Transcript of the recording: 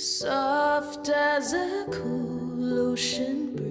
soft as a cool ocean breeze.